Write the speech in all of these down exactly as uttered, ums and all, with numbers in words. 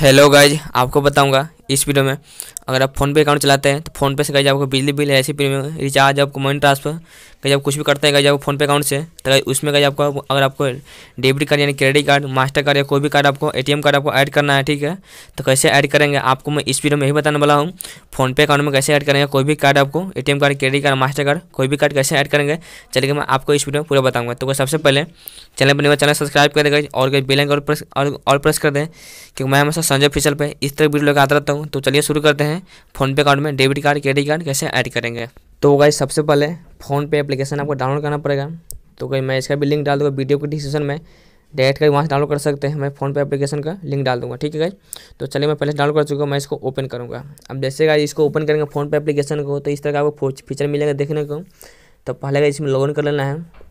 Hello guys, आपको बताऊंगा इस वीडियो में अगर आप फोन पे अकाउंट चलाते हैं तो फोन पे से गाइज आपको बिजली बिल, ऐसी प्रीमियम रिचार्ज, आपको मनी ट्रांसफर गाइज आप कुछ भी करते हैं गाइज आपको फोन पे अकाउंट से, तो उसमें गाइज आपको अगर आपको डेबिट कार्ड यानी क्रेडिट कार्ड, मास्टर कार्ड या कोई भी कार्ड, आपको एटीएम कार्ड आपको ऐड करना है, ठीक है। तो कैसे ऐड करेंगे आपको मैं इस वीडियो में यही बताने वाला हूँ। फोन पे अकाउंट में कैसे ऐड करेंगे कोई भी कार्ड, आपको ATM card, credit card, Mastercard, कोई भी कार्ड कैसे ऐड करेंगे, चलिए मैं आपको इस वीडियो में पूरा बताऊँगा। तो सबसे पहले चैनल पर चैनल सब्सक्राइब कर देगा और बेल आइकन और और प्रेस कर दें, क्योंकि मैं हमेशा संजय ऑफिशियल पर इस तरह वीडियो लेकर आता रहता हूँ। तो चलिए शुरू करते हैं, फोन पे अकाउंट में डेबिट कार्ड, क्रेडिट कार्ड कैसे ऐड करेंगे। तो गाइस सबसे पहले फोन पे एप्लीकेशन आपको डाउनलोड करना पड़ेगा। तो गाइस मैं इसका भी लिंक डाल दूँगा वीडियो के डिस्क्रिप्शन में, डायरेक्ट कर वहाँ से डाउनलोड कर सकते हैं। मैं फोन पे एप्लीकेशन का लिंक डाल दूँगा, ठीक है गाइस। तो चलिए मैं पहले डाउनलोड कर चुका हूँ, मैं इसको ओपन करूँगा। अब जैसे गाइस इसको ओपन करेंगे फोन पे एप्लीकेशन को, तो इस तरह का आपको फीचर मिलेगा देखने को। तो पहले गाइस इसमें लॉगिन कर लेना है।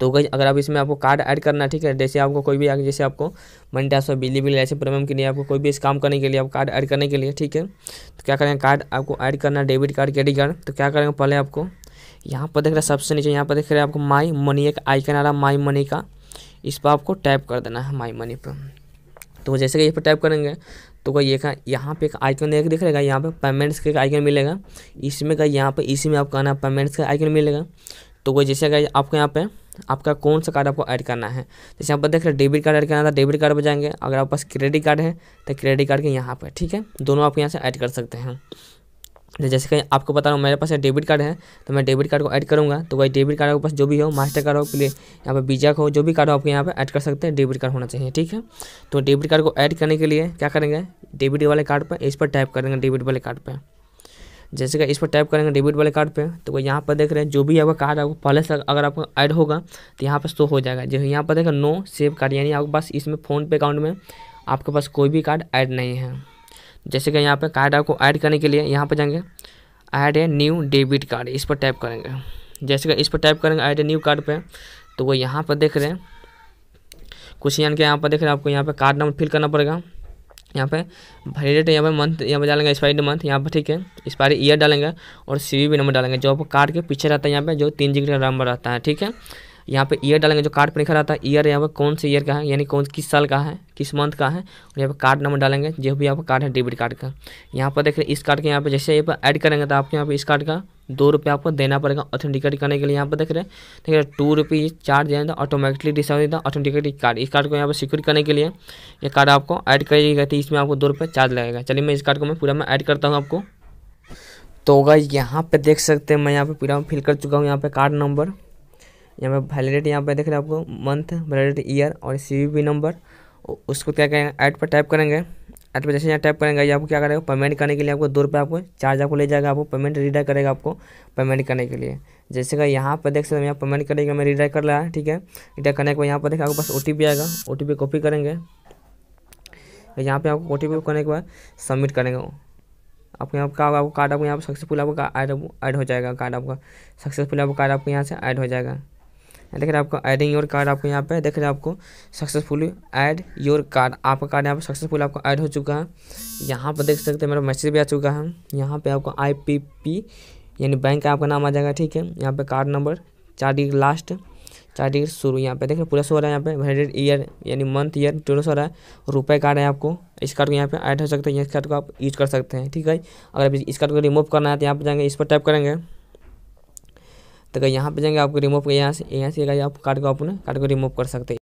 तो गाइस अगर आप इसमें आपको कार्ड ऐड करना है, ठीक है, जैसे आपको कोई भी, जैसे आपको मनी ट्रांसफर, बिजली बिल, ऐसे प्रीमियम के लिए आपको कोई भी इस काम करने के लिए आप कार्ड ऐड करने के लिए, ठीक है। तो क्या करेंगे, कार्ड आपको ऐड करना है, डेबिट कार्ड, क्रेडिट कार्ड। तो क्या करेंगे, पहले आपको यहाँ पर देख रहे हैं सबसे नीचे, यहाँ पर देख रहे हैं आपको माई मनी एक आइकन आ रहा है माई मनी का, इस पर आपको टैप कर देना है माई मनी पर। तो जैसे कि इस पर टैप करेंगे तो कोई ये का यहाँ पे एक आइकन एक दिख रहेगा, यहाँ पे पेमेंट्स का एक आइकन मिलेगा, इसमें का यहाँ पर इसी में आपको आना पेमेंट्स का आइकन मिलेगा। तो कोई जैसे कि आपको यहाँ पे आपका कौन सा कार्ड आपको ऐड करना है, जैसे यहाँ पर देख रहे हैं डेबिट कार्ड ऐड करना था, डेबिट कार्ड पर जाएंगे। अगर आपके पास क्रेडिट कार्ड है तो क्रेडिट कार्ड के यहाँ पे, ठीक है, दोनों आप यहाँ से ऐड कर सकते हैं। तो जैसे कि आपको बता रहा हूँ मेरे पास डेबिट कार्ड है, तो मैं डेबिट कार्ड को ऐड करूँगा। तो वही डेबिट कार्ड के पास जो भी हो, मास्टर कार्ड हो, प्ले यहाँ पर वीजा हो, जो भी कार्ड हो आपके यहाँ पर ऐड कर सकते हैं, डेबिट कार्ड होना चाहिए, ठीक है। तो डेबिट कार्ड को ऐड करने के लिए क्या करेंगे, डेबिट वाले कार्ड पर इस पर टाइप करेंगे, डेबिट वाले कार्ड पर, जैसे कि इस पर टाइप करेंगे डेबिट वाले कार्ड पे। तो यहाँ पर देख रहे हैं जो भी आपका कार्ड आपको पहले से अगर आपको ऐड होगा तो यहाँ पर शो हो जाएगा। जैसे यहाँ पर देखा नो सेव कार्ड, यानी आपके पास इसमें फोन पे अकाउंट में आपके पास कोई भी कार्ड ऐड नहीं है। जैसे कि यहाँ पे कार्ड आपको ऐड करने के लिए यहाँ पर जाएंगे, add a new debit card, इस पर टाइप करेंगे। जैसे कि इस पर टाइप करेंगे ऐड ए न्यू कार्ड पर, तो वो यहाँ पर देख रहे हैं कुछ, यानी कि यहाँ पर देख रहे हैं आपको यहाँ पर कार्ड नंबर फिल करना पड़ेगा, यहाँ पे वैलिडेट, यहाँ पे मंथ यहाँ पे डालेंगे, एक्सपायरी मंथ यहाँ पे, ठीक है, एक्सपायरी ईयर डालेंगे और सीवीवी नंबर डालेंगे जो आपको कार्ड के पीछे रहता है, यहाँ पे जो तीन डिजिट का नंबर रहता है, ठीक है। यहाँ पे ईयर डालेंगे, जो कार्ड पर लिखा रहता है ईयर, यहाँ पे कौन से ईयर का है, यानी कौन किस साल का है, किस मंथ का है, और यहाँ पे कार्ड नंबर डालेंगे जो भी आपका कार्ड है डेबिट कार्ड का। यहाँ पर देख रहे इस कार्ड के यहाँ पे जैसे ये ऐड करेंगे तो आपके यहाँ पे इस कार्ड का दो रुपये आपको देना पड़ेगा ऑथेंटिकेट करने के लिए। यहाँ पर देख रहे हैं ठीक है, टू रुपीज़ चार्ज है तो ऑटोमेटिकली डिस्काउंट देता ऑथेंटिकेट कार्ड। इस कार्ड को यहाँ पर सिक्योर करने के लिए ये कार्ड आपको ऐड करिएगा, तो इसमें आपको दो रुपये चार्ज लगेगा। चलिए मैं इस कार्ड को मैं पूरा मैं ऐड करता हूँ आपको। तो गाइस यहाँ पर देख सकते हैं मैं यहाँ पर पूरा फिल कर चुका हूँ, यहाँ पर कार्ड नंबर, यहाँ पर वैलिडेट, यहाँ पर देख रहे हैं आपको मंथ, वैलिडेट ईयर और सीवीवी नंबर। उसको क्या करेंगे, ऐड पर टाइप करेंगे, ऐड पर जैसे यहाँ टाइप करेंगे ये आपको क्या करेगा, पेमेंट करने के लिए आपको दो रुपये आपको चार्ज आपको ले जाएगा, आपको पेमेंट रिडायर करेगा आपको पेमेंट करने के लिए। जैसे कि यहाँ पर देख सकते हैं यहाँ पेमेंट करेगा, मैं रिडायर कर रहा है, ठीक है। रिडायर करने के बाद यहाँ पर देखिए आपके पास ओ टी पी आएगा, ओ टी पी कॉपी करेंगे, यहाँ पर आपको ओ टी पी करने के बाद सबमिट करेंगे, आपको यहाँ का आपको कार्ड आपको यहाँ पर सक्सेसफुल आपका ऐड हो जाएगा, कार्ड आपका सक्सेसफुल आपका कार्ड आपको यहाँ से ऐड हो जाएगा। देख रहे हैं आपको एडिंग योर कार्ड, आपको यहाँ पे देख रहे हैं आपको सक्सेसफुली ऐड योर कार्ड, आपका कार्ड यहाँ पे सक्सेसफुल आपको ऐड हो चुका है। यहाँ पर देख सकते हैं मेरा मैसेज भी आ चुका है, यहाँ पे आपको आईपीपी यानी बैंक का आपका नाम आ जाएगा, ठीक है। यहाँ पे कार्ड नंबर चार डिजिट लास्ट चार डिजिट शुरू, यहाँ पे देख रहे पूरा सो रहा है, यहाँ पे वैलिडेट ईयर यानी मंथ ईयर टोटल सो रहा है, रुपये कार्ड है आपको, इस कार्ड को यहाँ पे ऐड हो सकता है, इस कार्ड को आप यूज कर सकते हैं, ठीक है। अगर इस कार्ड को रिमूव करना है तो यहाँ पर जाएंगे, इस पर टाइप करेंगे, तो यहाँ पे जाएंगे आपको रिमूव, यहाँ से यहाँ से आप कार्ड को अपने कार्ड को रिमूव कर सकते हैं।